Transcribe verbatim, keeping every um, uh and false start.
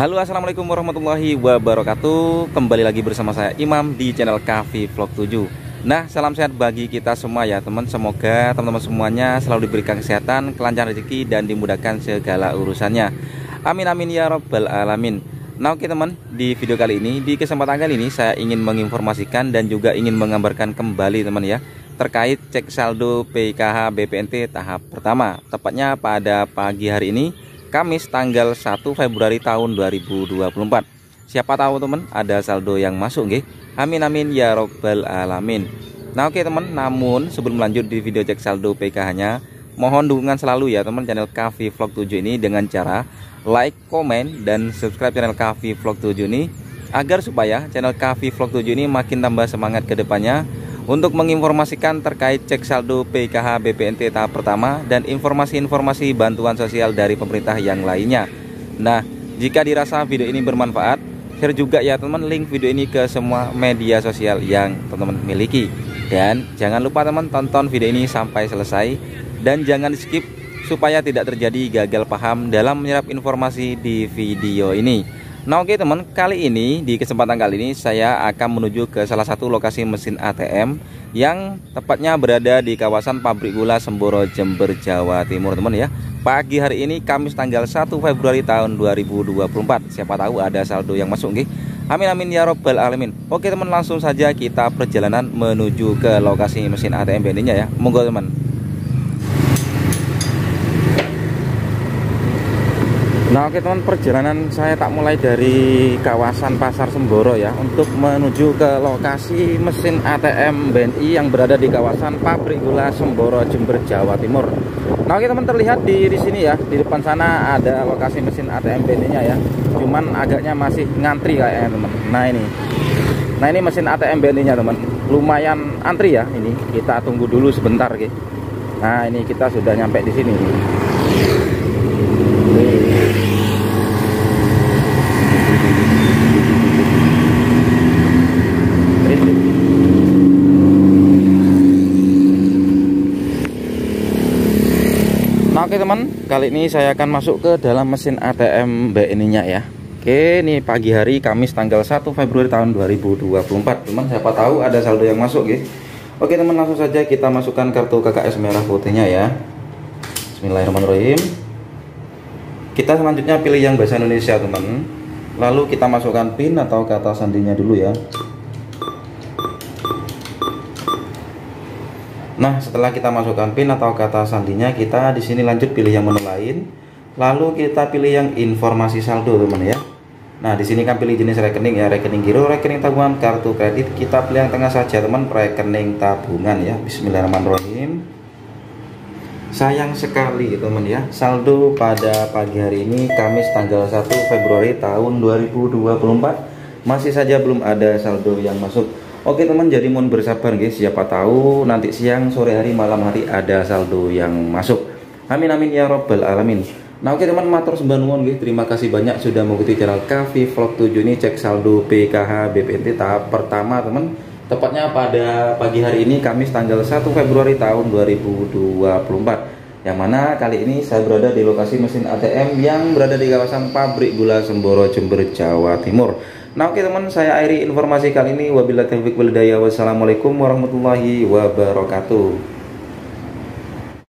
Halo, assalamualaikum warahmatullahi wabarakatuh. Kembali lagi bersama saya Imam di channel Kahfi Vlog tujuh. Nah, salam sehat bagi kita semua ya teman. Semoga teman-teman semuanya selalu diberikan kesehatan, kelancaran rezeki, dan dimudahkan segala urusannya. Amin amin ya robbal alamin. Nah, oke teman, di video kali ini, di kesempatan kali ini saya ingin menginformasikan dan juga ingin menggambarkan kembali teman ya, terkait cek saldo P K H B P N T tahap pertama, tepatnya pada pagi hari ini Kamis tanggal satu Februari tahun dua ribu dua puluh empat. Siapa tahu teman ada saldo yang masuk nggih. Amin amin ya robbal alamin. Nah oke teman, namun sebelum lanjut di video cek saldo P K H-nya, mohon dukungan selalu ya teman channel Kahfi Vlog tujuh ini dengan cara like, komen, dan subscribe channel Kahfi Vlog tujuh ini, agar supaya channel Kahfi Vlog tujuh ini makin tambah semangat ke depannya untuk menginformasikan terkait cek saldo P K H B P N T tahap pertama dan informasi-informasi bantuan sosial dari pemerintah yang lainnya. Nah, jika dirasa video ini bermanfaat, share juga ya teman link video ini ke semua media sosial yang teman-teman miliki. Dan jangan lupa teman tonton video ini sampai selesai dan jangan di skip supaya tidak terjadi gagal paham dalam menyerap informasi di video ini. Nah oke teman, kali ini di kesempatan kali ini saya akan menuju ke salah satu lokasi mesin A T M yang tepatnya berada di kawasan pabrik gula Semboro, Jember, Jawa Timur teman ya. Pagi hari ini Kamis tanggal satu Februari tahun dua ribu dua puluh empat. Siapa tahu ada saldo yang masuk nggih. Amin amin ya robbal alamin. Oke teman, langsung saja kita perjalanan menuju ke lokasi mesin A T M B N I-nya ya. Monggo teman. Nah oke teman, perjalanan saya tak mulai dari kawasan Pasar Semboro ya, untuk menuju ke lokasi mesin A T M B N I yang berada di kawasan pabrik gula Semboro, Jember, Jawa Timur. Nah oke teman, terlihat di, di sini ya, di depan sana ada lokasi mesin A T M B N I-nya ya, cuman agaknya masih ngantri kayaknya teman. Nah ini, nah ini mesin A T M B N I-nya teman, lumayan antri ya ini. Kita tunggu dulu sebentar gitu. Nah ini kita sudah nyampe di sini. Oke teman, kali ini saya akan masuk ke dalam mesin A T M B N I-nya ya. Oke, ini pagi hari Kamis tanggal satu Februari tahun dua ribu dua puluh empat. Teman, siapa tahu ada saldo yang masuk ya. Oke teman, langsung saja kita masukkan kartu K K S merah putihnya ya. Bismillahirrahmanirrahim. Kita selanjutnya pilih yang bahasa Indonesia teman. Lalu kita masukkan PIN atau kata sandinya dulu ya. Nah, setelah kita masukkan PIN atau kata sandinya, kita di sini lanjut pilih yang menu lain. Lalu kita pilih yang informasi saldo, teman ya. Nah, di sini kan pilih jenis rekening ya, rekening giro, rekening tabungan, kartu kredit. Kita pilih yang tengah saja, teman, rekening tabungan ya. Bismillahirrahmanirrahim. Sayang sekali, teman ya. Saldo pada pagi hari ini Kamis tanggal satu Februari tahun dua ribu dua puluh empat masih saja belum ada saldo yang masuk. Oke teman, jadi mohon bersabar guys, siapa tahu nanti siang, sore hari, malam hari ada saldo yang masuk. Amin amin ya robbal alamin. Nah oke teman, matur sembah nuwun guys, terima kasih banyak sudah mengikuti channel Kahfi Vlog tujuh ini cek saldo P K H B P N T tahap pertama teman, tepatnya pada pagi hari ini Kamis tanggal satu Februari tahun dua ribu dua puluh empat, yang mana kali ini saya berada di lokasi mesin A T M yang berada di kawasan pabrik gula Semboro, Jember, Jawa Timur. Nah oke teman, saya akhiri informasi kali ini. Wabillahi taufiq wal hidayah. Wassalamualaikum warahmatullahi wabarakatuh.